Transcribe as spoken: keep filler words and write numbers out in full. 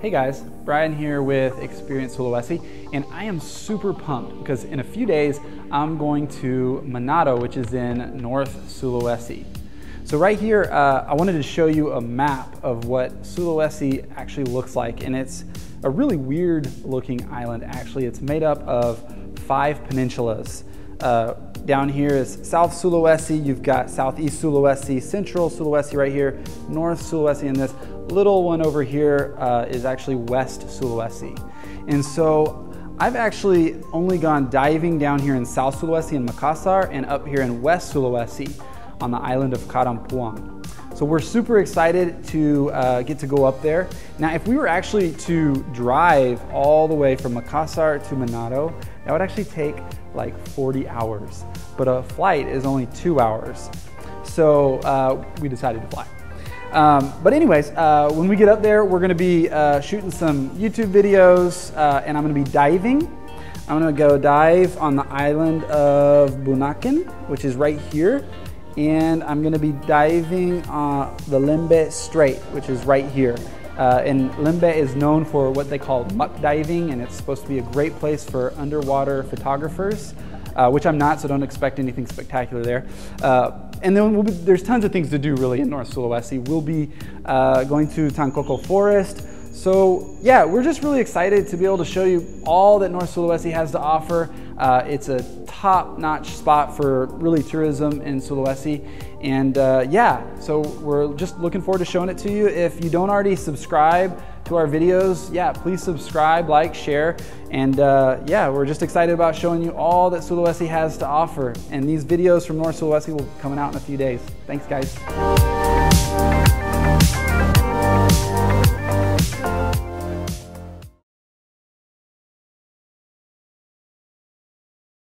Hey guys, Brian here with Experience Sulawesi, and I am super pumped because in a few days I'm going to Manado, which is in North Sulawesi. So right here, uh, I wanted to show you a map of what Sulawesi actually looks like, and it's a really weird looking island actually. It's made up of five peninsulas. Uh, down here is South Sulawesi, you've got Southeast Sulawesi, Central Sulawesi right here, North Sulawesi, and this little one over here uh, is actually West Sulawesi. And so I've actually only gone diving down here in South Sulawesi and Makassar and up here in West Sulawesi on the island of Karampuang. So we're super excited to uh, get to go up there. Now, if we were actually to drive all the way from Makassar to Manado, that would actually take like forty hours, but a flight is only two hours. So uh, we decided to fly. Um, but anyways, uh, when we get up there, we're gonna be uh, shooting some YouTube videos uh, and I'm gonna be diving. I'm gonna go dive on the island of Bunaken, which is right here. And I'm gonna be diving on uh, the Lembeh Strait, which is right here. Uh, and Lembeh is known for what they call muck diving, and it's supposed to be a great place for underwater photographers, uh, which I'm not, so don't expect anything spectacular there. Uh, And then we'll be, there's tons of things to do really in North Sulawesi. We'll be uh, going to Tangkoko Forest. So yeah, we're just really excited to be able to show you all that North Sulawesi has to offer. Uh, it's a top-notch spot for really tourism in Sulawesi. And uh, yeah, so we're just looking forward to showing it to you. If you don't already subscribe to our videos, yeah, please subscribe, like, share. And uh, yeah, we're just excited about showing you all that Sulawesi has to offer. And these videos from North Sulawesi will be coming out in a few days. Thanks guys.